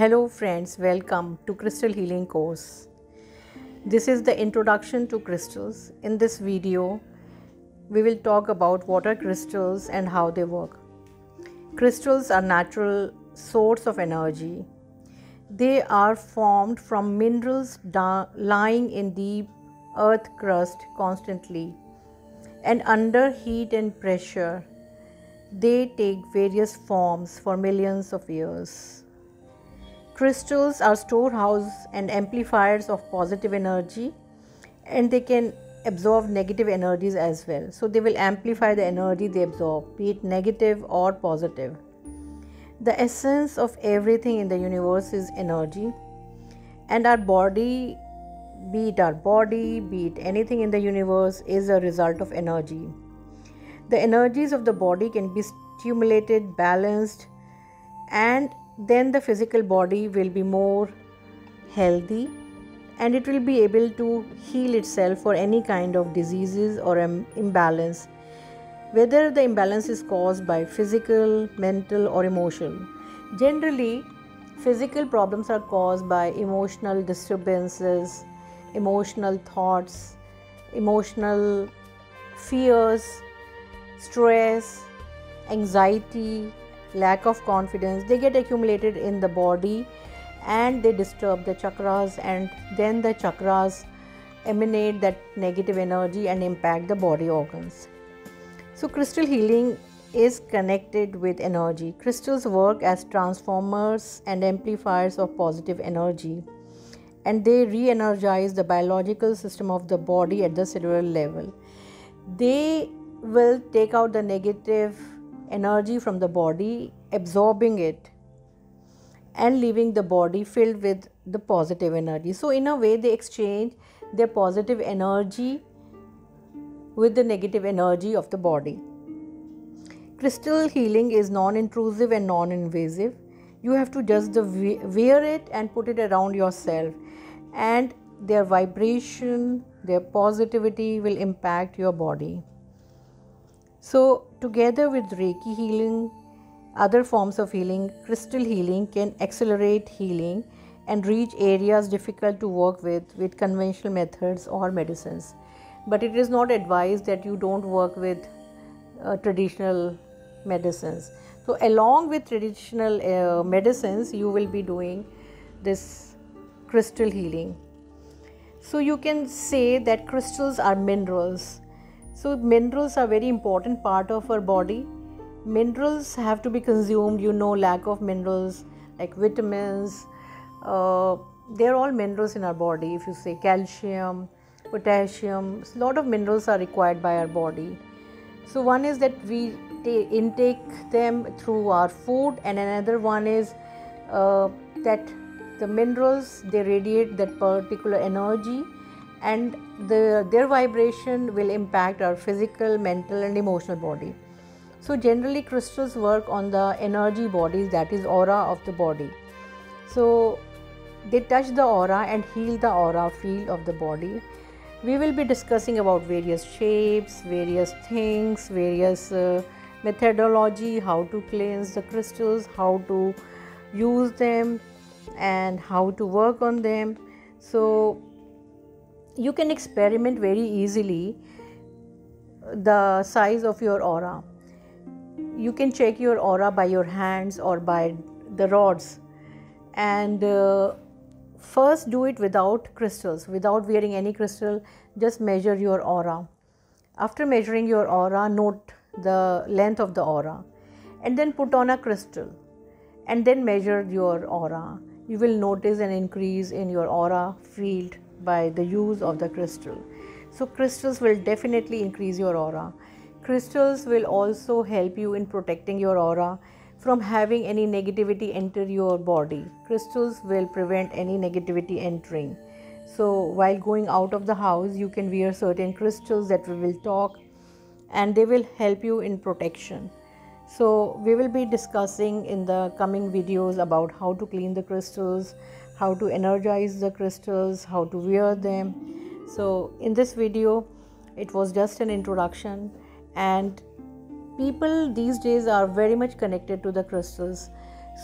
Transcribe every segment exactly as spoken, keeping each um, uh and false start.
Hello friends, welcome to Crystal Healing Course. This is the introduction to crystals. In this video, we will talk about what are crystals and how they work. Crystals are natural source of energy. They are formed from minerals da- lying in deep earth crust constantly, and under heat and pressure, they take various forms for millions of years. Crystals are storehouses and amplifiers of positive energy, and they can absorb negative energies as well. So they will amplify the energy they absorb, be it negative or positive. The essence of everything in the universe is energy, and our body, be it our body, be it anything in the universe, is a result of energy. The energies of the body can be stimulated, balanced, and then the physical body will be more healthy and it will be able to heal itself for any kind of diseases or imbalance, whether the imbalance is caused by physical, mental or emotional. Generally, physical problems are caused by emotional disturbances, emotional thoughts, emotional fears, stress, anxiety, lack of confidence. They get accumulated in the body and they disturb the chakras, and then the chakras emanate that negative energy and impact the body organs. So crystal healing is connected with energy. Crystals work as transformers and amplifiers of positive energy, and they re-energize the biological system of the body at the cellular level. They will take out the negative energy from the body, absorbing it and leaving the body filled with the positive energy. So in a way, they exchange their positive energy with the negative energy of the body. Crystal healing is non-intrusive and non-invasive. You have to just wear it and put it around yourself, and their vibration, their positivity will impact your body. So together with Reiki healing, other forms of healing, crystal healing can accelerate healing and reach areas difficult to work with with conventional methods or medicines. But it is not advised that you don't work with uh, traditional medicines. So along with traditional uh, medicines, you will be doing this crystal healing. So you can say that crystals are minerals. So minerals are very important part of our body. Minerals have to be consumed. You know, lack of minerals like vitamins, uh, they are all minerals in our body. If you say calcium, potassium, a lot of minerals are required by our body. So one is that we t- intake them through our food, and another one is uh, that the minerals, they radiate that particular energy, and the, their vibration will impact our physical, mental and emotional body. So generally, crystals work on the energy bodies, that is aura of the body. So they touch the aura and heal the aura field of the body. We will be discussing about various shapes, various things, various uh, methodology, how to cleanse the crystals, how to use them and how to work on them. So you can experiment very easily the size of your aura. You can check your aura by your hands or by the rods, and uh, first do it without crystals, without wearing any crystal. Just measure your aura. After measuring your aura, note the length of the aura, and then put on a crystal and then measure your aura. You will notice an increase in your aura field by the use of the crystal. So crystals will definitely increase your aura. Crystals will also help you in protecting your aura from having any negativity enter your body. Crystals will prevent any negativity entering. So while going out of the house, you can wear certain crystals that we will talk, and they will help you in protection. So we will be discussing in the coming videos about how to clean the crystals, how to energize the crystals, how to wear them. So in this video, it was just an introduction, and people these days are very much connected to the crystals.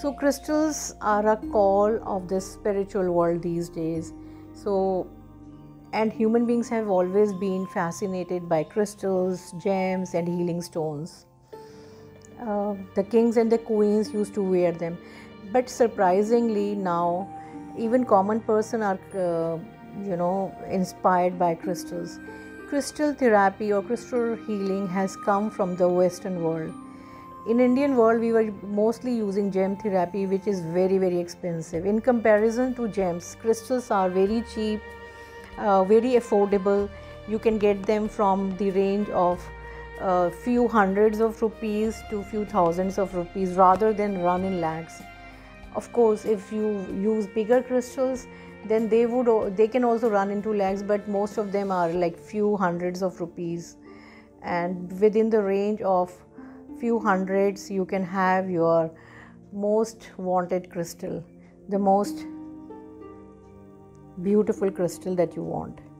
So crystals are a call of this spiritual world these days. So, and human beings have always been fascinated by crystals, gems and healing stones. Uh, the kings and the queens used to wear them. But surprisingly now, even common person are, uh, you know, inspired by crystals. Crystal therapy or crystal healing has come from the Western world. In Indian world, we were mostly using gem therapy, which is very, very expensive. In comparison to gems, crystals are very cheap, uh, very affordable. You can get them from the range of uh, few hundreds of rupees to few thousands of rupees rather than run in lakhs. Of course, if you use bigger crystals, then they would they can also run into lakhs, but most of them are like few hundreds of rupees, and within the range of few hundreds you can have your most wanted crystal, the most beautiful crystal that you want.